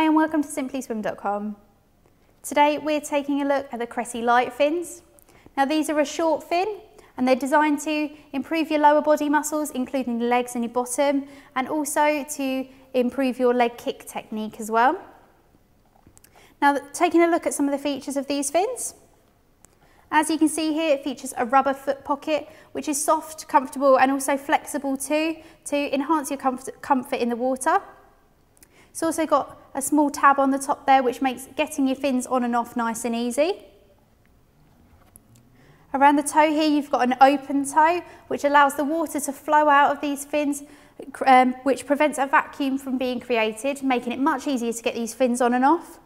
Hi and welcome to simplyswim.com. Today we're taking a look at the Cressi Light Fins. Now these are a short fin and they're designed to improve your lower body muscles, including the legs and your bottom, and also to improve your leg kick technique as well. Now taking a look at some of the features of these fins. As you can see here, it features a rubber foot pocket which is soft, comfortable and also flexible too, to enhance your comfort in the water. It's also got a small tab on the top there which makes getting your fins on and off nice and easy. Around the toe here you've got an open toe which allows the water to flow out of these fins, which prevents a vacuum from being created, making it much easier to get these fins on and off.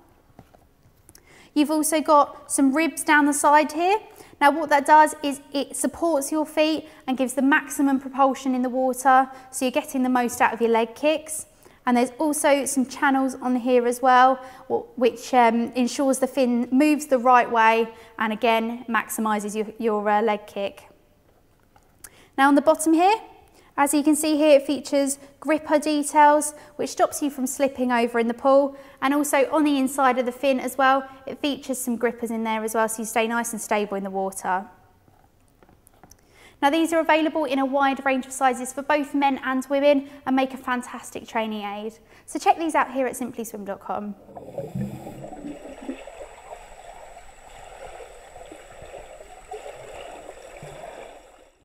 You've also got some ribs down the side here. Now what that does is it supports your feet and gives the maximum propulsion in the water, so you're getting the most out of your leg kicks. And there's also some channels on here as well, which ensures the fin moves the right way and again maximises your leg kick. Now on the bottom here, as you can see here, it features gripper details which stops you from slipping over in the pool, and also on the inside of the fin as well it features some grippers in there as well, so you stay nice and stable in the water. Now these are available in a wide range of sizes for both men and women and make a fantastic training aid. So check these out here at simplyswim.com.